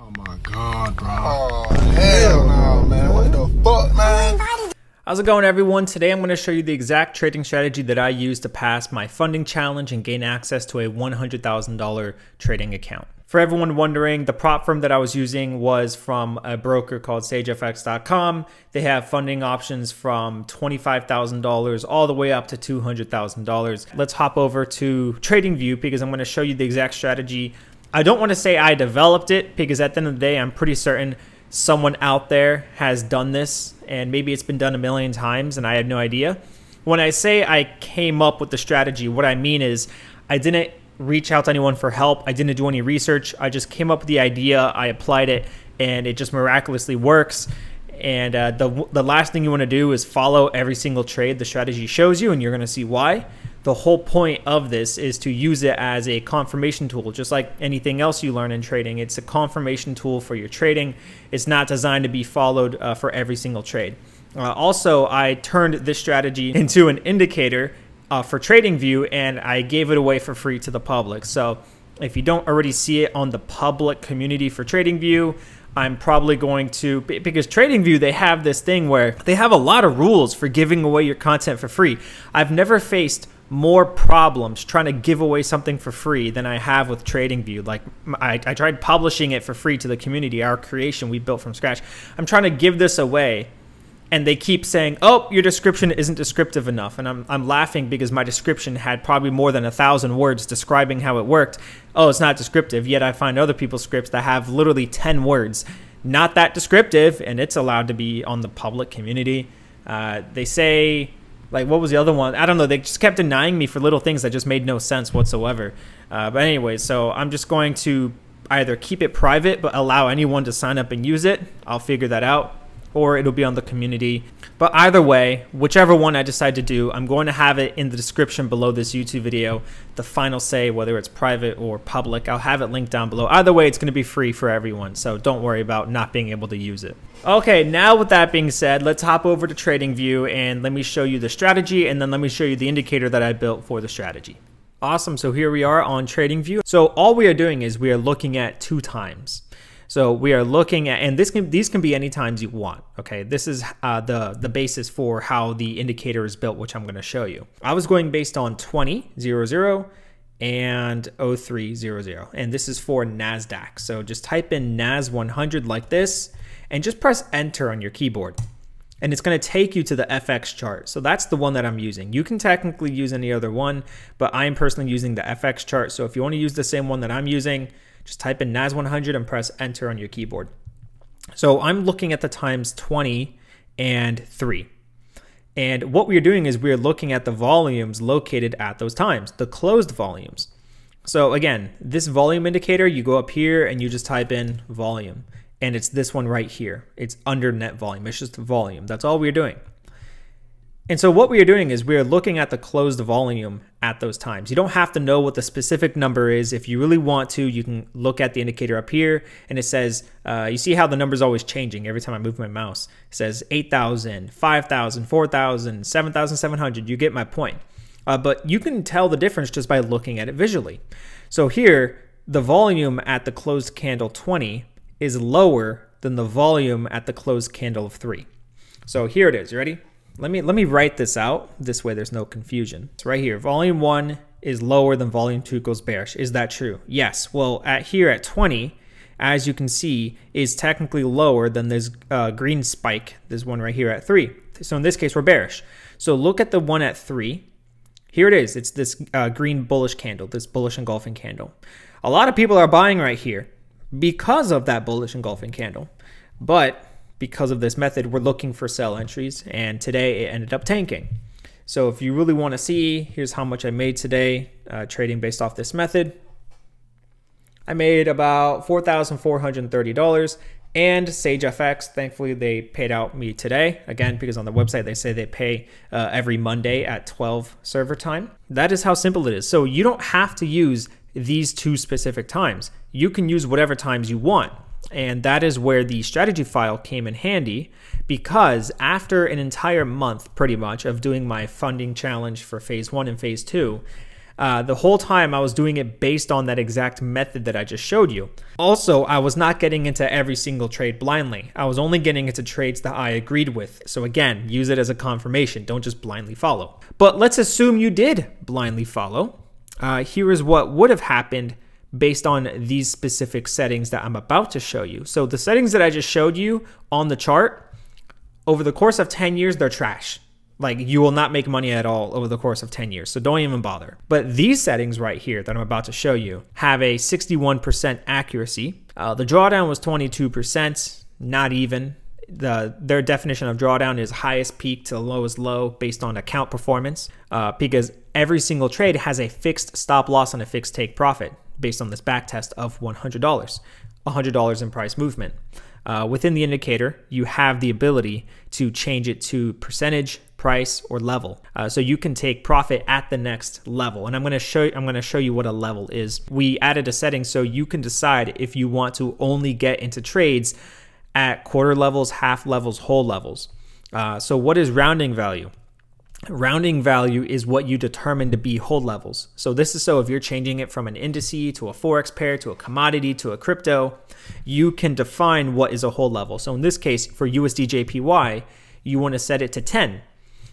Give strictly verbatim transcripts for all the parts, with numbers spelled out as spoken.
Oh my God, bro. Oh, hell no, man. What the fuck, man? How's it going, everyone? Today I'm going to show you the exact trading strategy that I used to pass my funding challenge and gain access to a one hundred thousand dollar trading account. For everyone wondering, the prop firm that I was using was from a broker called sage f x dot com. They have funding options from twenty-five thousand dollars all the way up to two hundred thousand dollars. Let's hop over to TradingView because I'm going to show you the exact strategy. I don't want to say I developed it because at the end of the day, I'm pretty certain someone out there has done this and maybe it's been done a million times and I had no idea. When I say I came up with the strategy, what I mean is I didn't reach out to anyone for help. I didn't do any research. I just came up with the idea. I applied it and it just miraculously works. And uh, the, the last thing you want to do is follow every single trade the strategy shows you, and you're going to see why. The whole point of this is to use it as a confirmation tool, just like anything else you learn in trading. It's a confirmation tool for your trading. It's not designed to be followed uh, for every single trade. Uh, also, I turned this strategy into an indicator Uh, for TradingView, and I gave it away for free to the public. So if you don't already see it on the public community for TradingView, I'm probably going to, because TradingView, they have this thing where they have a lot of rules for giving away your content for free. I've never faced more problems trying to give away something for free than I have with TradingView. Like I, I tried publishing it for free to the community, our creation we built from scratch. I'm trying to give this away, and they keep saying, oh, your description isn't descriptive enough. And I'm, I'm laughing because my description had probably more than a thousand words describing how it worked. Oh, it's not descriptive. Yet I find other people's scripts that have literally ten words. Not that descriptive, and it's allowed to be on the public community. Uh, they say, like, what was the other one? I don't know. They just kept denying me for little things that just made no sense whatsoever. Uh, but anyway, so I'm just going to either keep it private but allow anyone to sign up and use it. I'll figure that out. Or it'll be on the community. But either way, whichever one I decide to do, I'm going to have it in the description below this YouTube video, the final say, whether it's private or public. I'll have it linked down below. Either way, it's going to be free for everyone, so don't worry about not being able to use it. Okay, now with that being said, let's hop over to TradingView and let me show you the strategy, and then let me show you the indicator that I built for the strategy. Awesome, so here we are on TradingView. So all we are doing is we are looking at two times. So we are looking at, and this can, these can be any times you want, okay? This is uh, the, the basis for how the indicator is built, which I'm gonna show you. I was going based on twenty, zero, zero, and oh three, zero, zero. And this is for NASDAQ. So just type in N A S one hundred like this, and just press enter on your keyboard. And it's gonna take you to the F X chart. So that's the one that I'm using. You can technically use any other one, but I am personally using the F X chart. So if you wanna use the same one that I'm using, just type in N A S one hundred and press enter on your keyboard. So I'm looking at the times twenty and three. And what we're doing is we're looking at the volumes located at those times, the closed volumes. So again, this volume indicator, you go up here and you just type in volume. And it's this one right here. It's under net volume. It's just volume. That's all we're doing. And so what we are doing is we are looking at the closed volume at those times. You don't have to know what the specific number is. If you really want to, you can look at the indicator up here, and it says, uh, you see how the number is always changing every time I move my mouse. It says eight thousand, five thousand, four thousand, seven thousand seven hundred. You get my point. Uh, but you can tell the difference just by looking at it visually. So here, the volume at the closed candle twenty is lower than the volume at the closed candle of three. So here it is. You ready? Let me, let me write this out. This way there's no confusion. It's right here. Volume one is lower than volume two equals bearish. Is that true? Yes. Well, at here at twenty, as you can see, is technically lower than this uh, green spike, this one right here at three. So in this case, we're bearish. So look at the one at three. Here it is. It's this uh, green bullish candle, this bullish engulfing candle. A lot of people are buying right here because of that bullish engulfing candle. But because of this method, we're looking for sell entries, and today it ended up tanking. So if you really want to see, here's how much I made today uh, trading based off this method. I made about four thousand four hundred thirty dollars, and SageFX, thankfully, they paid out me today. Again, because on the website, they say they pay uh, every Monday at twelve server time. That is how simple it is. So you don't have to use these two specific times. You can use whatever times you want. And that is where the strategy file came in handy, because after an entire month, pretty much, of doing my funding challenge for phase one and phase two, Uh, the whole time I was doing it based on that exact method that I just showed you. Also, I was not getting into every single trade blindly. I was only getting into trades that I agreed with. So again, use it as a confirmation. Don't just blindly follow. But let's assume you did blindly follow. Uh, here is what would have happened based on these specific settings that I'm about to show you. So the settings that I just showed you on the chart, over the course of ten years, they're trash. Like, you will not make money at all over the course of ten years, so don't even bother. But these settings right here that I'm about to show you have a sixty-one percent accuracy. Uh, the drawdown was twenty-two percent, not even. The, their definition of drawdown is highest peak to lowest low based on account performance, uh, because every single trade has a fixed stop loss and a fixed take profit based on this back test of one hundred dollars, one hundred dollars in price movement. Uh, within the indicator, you have the ability to change it to percentage, price, or level. Uh, so you can take profit at the next level. And I'm going to show you, I'm going to show you what a level is. We added a setting so you can decide if you want to only get into trades at quarter levels, half levels, whole levels. Uh, so what is rounding value? Rounding value is what you determine to be hold levels. So this is so if you're changing it from an indice to a forex pair to a commodity to a crypto, you can define what is a hold level. So in this case, for U S D J P Y, you want to set it to ten.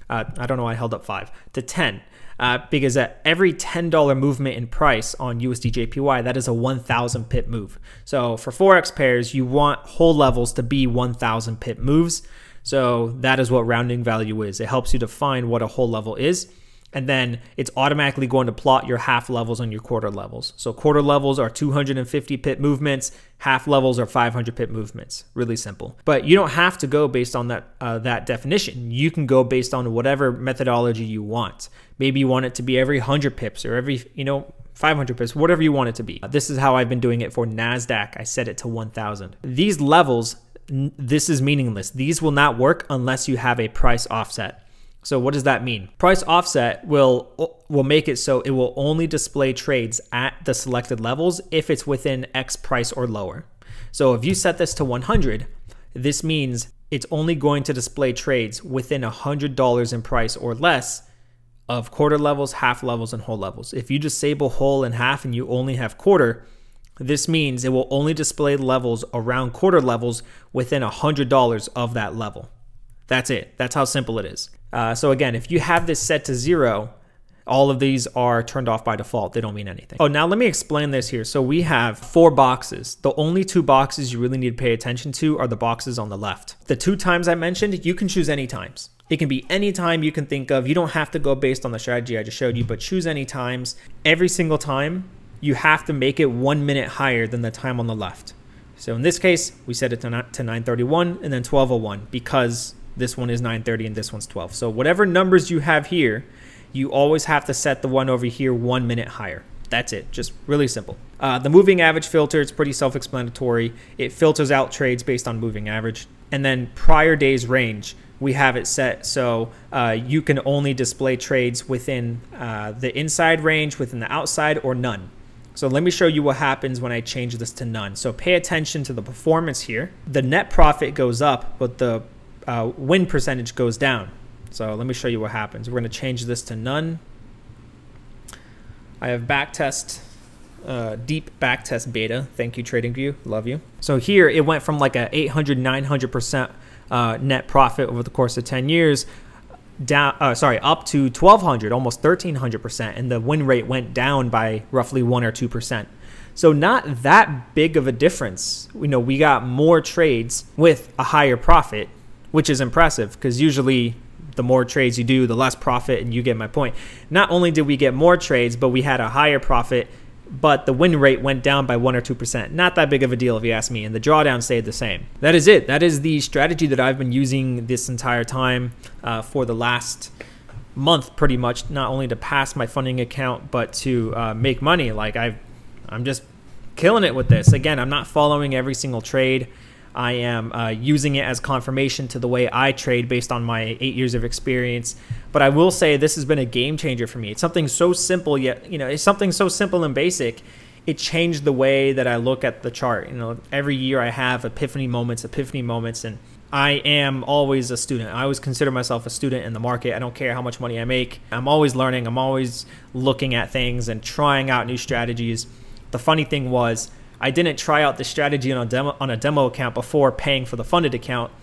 Uh, I don't know why I held up five to ten, uh, because at every ten dollar movement in price on U S D J P Y, that is a one thousand pip move. So for forex pairs, you want hold levels to be one thousand pip moves. So that is what rounding value is. It helps you define what a whole level is. And then it's automatically going to plot your half levels and your quarter levels. So quarter levels are two hundred fifty pip movements. Half levels are five hundred pip movements. Really simple. But you don't have to go based on that, uh, that definition. You can go based on whatever methodology you want. Maybe you want it to be every one hundred pips or every, you know, five hundred pips, whatever you want it to be. Uh, this is how I've been doing it for NASDAQ. I set it to one thousand. These levels, this is meaningless. These will not work unless you have a price offset. So what does that mean? Price offset will will make it so it will only display trades at the selected levels if it's within X price or lower. So if you set this to one hundred, this means it's only going to display trades within one hundred dollars in price or less of quarter levels, half levels, and whole levels. If you disable whole and half and you only have quarter, this means it will only display levels around quarter levels within one hundred dollars of that level. That's it. That's how simple it is. Uh, so again, if you have this set to zero, all of these are turned off by default. They don't mean anything. Oh, now let me explain this here. So we have four boxes. The only two boxes you really need to pay attention to are the boxes on the left. The two times I mentioned, you can choose any times. It can be any time you can think of. You don't have to go based on the strategy I just showed you, but choose any times. Every single time, you have to make it one minute higher than the time on the left. So in this case, we set it to nine thirty-one and then twelve oh one because this one is nine thirty and this one's twelve. So whatever numbers you have here, you always have to set the one over here one minute higher. That's it, just really simple. Uh, the moving average filter, it's pretty self-explanatory. It filters out trades based on moving average. And then prior day's range, we have it set so uh, you can only display trades within uh, the inside range, within the outside, or none. So let me show you what happens when I change this to none. So pay attention to the performance here. The net profit goes up, but the Uh, win percentage goes down. So let me show you what happens. We're going to change this to none. I have backtest, uh, deep backtest beta. Thank you, TradingView. Love you. So here it went from like a eight hundred, nine hundred percent uh, net profit over the course of ten years down, uh, sorry, up to twelve hundred, almost thirteen hundred percent. And the win rate went down by roughly one or two percent. So not that big of a difference. You know, we got more trades with a higher profit, which is impressive because usually the more trades you do, the less profit, and you get my point. Not only did we get more trades, but we had a higher profit, but the win rate went down by one or two percent. Not that big of a deal if you ask me, and the drawdown stayed the same. That is it. That is the strategy that I've been using this entire time uh, for the last month pretty much, not only to pass my funding account, but to uh, make money. Like I've, I'm just killing it with this. Again, I'm not following every single trade. I am uh, using it as confirmation to the way I trade based on my eight years of experience. But I will say this has been a game changer for me. It's something so simple yet, you know, it's something so simple and basic. It changed the way that I look at the chart. You know, every year I have epiphany moments, epiphany moments, and I am always a student. I always consider myself a student in the market. I don't care how much money I make. I'm always learning. I'm always looking at things and trying out new strategies. The funny thing was, I didn't try out the strategy on a demo, on a demo account before paying for the funded account.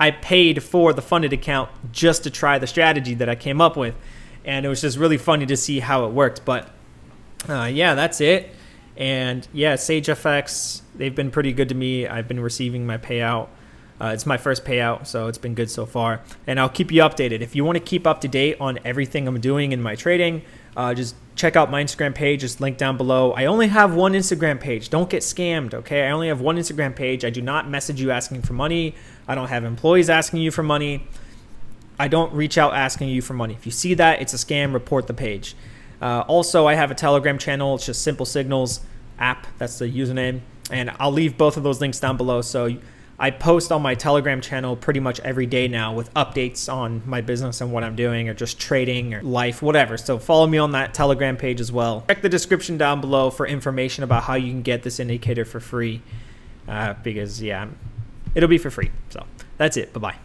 I paid for the funded account just to try the strategy that I came up with. And it was just really funny to see how it worked. But uh, yeah, that's it. And yeah, SageFX, they've been pretty good to me. I've been receiving my payout. Uh, it's my first payout, so it's been good so far. And I'll keep you updated. If you want to keep up to date on everything I'm doing in my trading, uh, just check out my Instagram page. It's linked down below. I only have one Instagram page. Don't get scammed, okay? I only have one Instagram page. I do not message you asking for money. I don't have employees asking you for money. I don't reach out asking you for money. If you see that, it's a scam, report the page. Uh, also, I have a Telegram channel. It's just SimpleSignals app. That's the username. And I'll leave both of those links down below. So I post on my Telegram channel pretty much every day now with updates on my business and what I'm doing, or just trading or life, whatever. So follow me on that Telegram page as well. Check the description down below for information about how you can get this indicator for free, uh, because yeah, it'll be for free. So that's it. Bye-bye.